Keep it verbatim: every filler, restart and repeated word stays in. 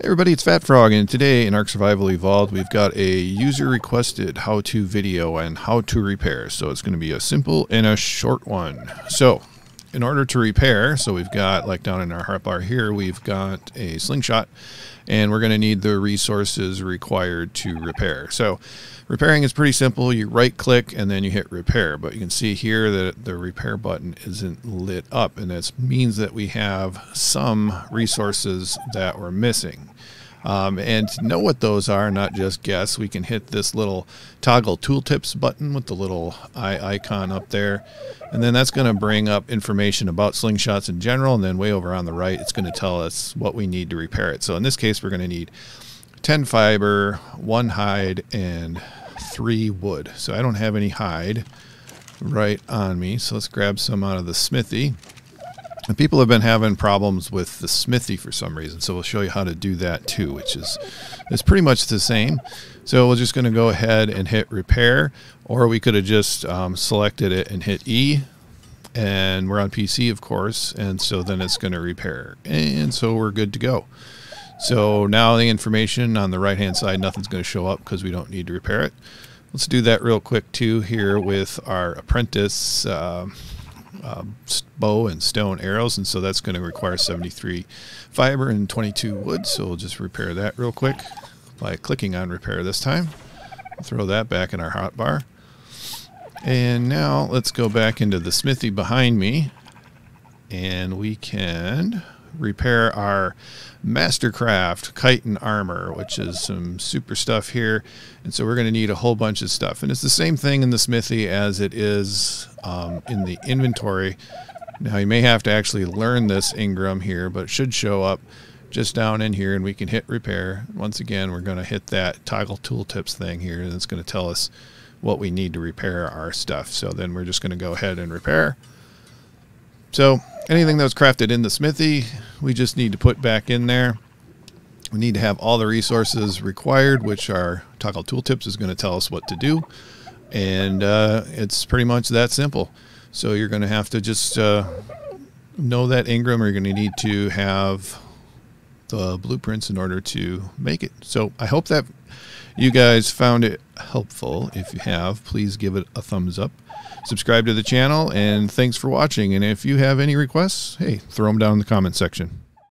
Hey everybody, it's Fat Frog, and today in Ark Survival Evolved we've got a user-requested how-to video on how to repair. So it's going to be a simple and a short one. So, in order to repair, so we've got, like down in our hotbar here, we've got a slingshot, and we're going to need the resources required to repair. So, repairing is pretty simple. You right-click, and then you hit repair. But you can see here that the repair button isn't lit up, and that means that we have some resources that we're missing. Um, and to know what those are, not just guess, we can hit this little toggle tooltips button with the little eye icon up there. And then that's going to bring up information about slingshots in general. And then way over on the right, it's going to tell us what we need to repair it. So in this case, we're going to need ten fiber, one hide, and three wood. So I don't have any hide right on me. So let's grab some out of the smithy. And people have been having problems with the smithy for some reason, so we'll show you how to do that too, which is it's pretty much the same. So we're just going to go ahead and hit repair, or we could have just um, selected it and hit E, and we're on P C, of course, and so then it's going to repair, and so we're good to go. So now the information on the right hand side, nothing's going to show up because we don't need to repair it. Let's do that real quick too here with our apprentice uh, Uh, bow and stone arrows, and so that's going to require seventy-three fiber and twenty-two wood, so we'll just repair that real quick by clicking on repair this time. Throw that back in our hotbar, and now let's go back into the smithy behind me, and we can repair our Mastercraft Chitin Armor, which is some super stuff here. And so we're going to need a whole bunch of stuff, and it's the same thing in the smithy as it is um, in the inventory. Now you may have to actually learn this Ingram here, but it should show up just down in here, and we can hit repair. Once again, we're going to hit that toggle tooltips thing here, and it's going to tell us what we need to repair our stuff. So then we're just going to go ahead and repair. So anything that was crafted in the smithy, we just need to put back in there. We need to have all the resources required, which our toggle tooltips is going to tell us what to do. And uh, it's pretty much that simple. So you're going to have to just uh, know that Ingram, or you're going to need to have the blueprints in order to make it. So I hope that you guys found it helpful. If you have, please give it a thumbs up, subscribe to the channel, and thanks for watching. And if you have any requests, hey, throw them down in the comment section.